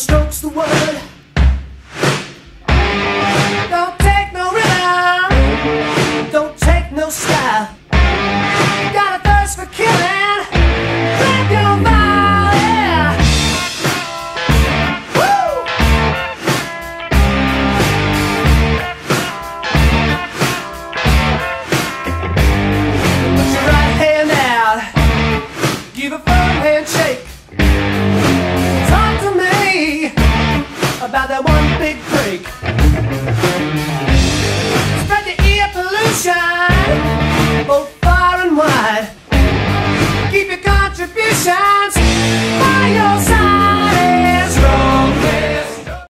the stroke's the word. Don't take no rhythm, don't take no style. Got a thirst for killing, grab your vial, yeah. Woo! Put your right hand out, give a firm handshake. About that one big break. Spread the ear pollution, both far and wide. Keep your contributions by your side. It's rolling.